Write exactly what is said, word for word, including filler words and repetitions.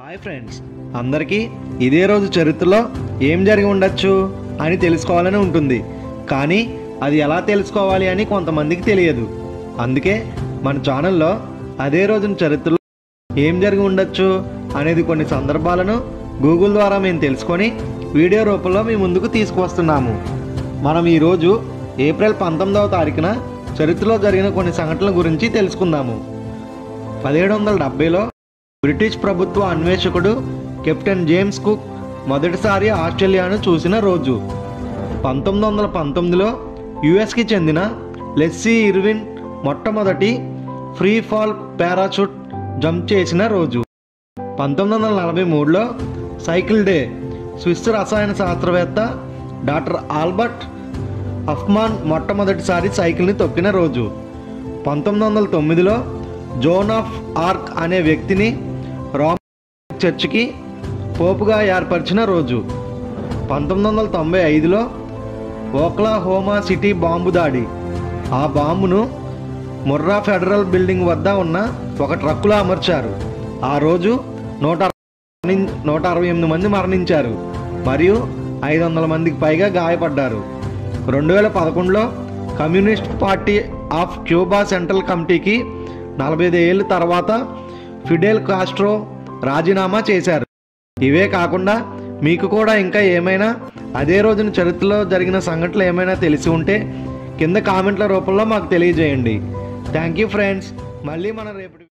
Hi friends, అందరికీ ఇదే రోజు చరిత్రలో ఏం జరిగి ఉండొచ్చు అని తెలుసుకోవాలని ఉంటుంది. కానీ అది ఎలా తెలుసుకోవాలి అని కొంతమందికి తెలియదు. అందుకే మన ఛానల్లో అదే రోజున చరిత్రలో ఏం జరిగి ఉండొచ్చు అనేది కొన్ని సందర్భాలను గూగుల్ ద్వారా మేము తెలుసుకొని వీడియో రూపంలో మీ ముందుకు తీసుకువస్తున్నాము. మనం ఈరోజు ఏప్రిల్ పంతొమ్మిదవ తారీఖున చరిత్రలో జరిగిన కొన్ని సంఘటనల గురించి తెలుసుకుందాము. పదిహేడు వందల డెబ్బైలో బ్రిటిష్ ప్రభుత్వ అన్వేషకుడు కెప్టెన్ జేమ్స్ కుక్ మొదటిసారి ఆస్ట్రేలియాను చూసిన రోజు. పంతొమ్మిది వందల పంతొమ్మిదిలో యుఎస్కి చెందిన లెస్సీ ఇర్విన్ మొట్టమొదటి ఫ్రీ ఫాల్ పారాషూట్ జంప్ చేసిన రోజు. పంతొమ్మిది వందల నలభై మూడులో సైకిల్ డే స్విస్ రసాయన శాస్త్రవేత్త డాక్టర్ ఆల్బర్ట్ అహ్మాన్ మొట్టమొదటిసారి సైకిల్ని తొక్కిన రోజు. పంతొమ్మిది వందల తొమ్మిదిలో జోన్ ఆఫ్ ఆర్క్ అనే వ్యక్తిని రోమ్ చర్చికి పోపుగా ఏర్పరిచిన రోజు. పంతొమ్మిది వందల తొంభై ఐదులో ఓక్లాహోమా సిటీ బాంబు దాడి. ఆ బాంబును ముర్రా ఫెడరల్ బిల్డింగ్ వద్ద ఉన్న ఒక ట్రక్కులో అమర్చారు. ఆ రోజు నూట నూట అరవై ఎనిమిది మంది మరణించారు మరియు ఐదు వందల మందికి పైగా గాయపడ్డారు. రెండు వేల పదకొండులో communist party of Cuba central కమిటీకి నలభై ఐదు ఏళ్ళ తర్వాత ఫిడెల్ కాస్ట్రో రాజీనామా చేశారు. ఇవే కాకుండా మీకు కూడా ఇంకా ఏమైనా అదే రోజున చరిత్రలో జరిగిన సంఘటనలు ఏమైనా తెలిసి ఉంటే కింద కామెంట్ల రూపంలో మాకు తెలియజేయండి. థ్యాంక్ యూ ఫ్రెండ్స్, మళ్ళీ మనం రేపటి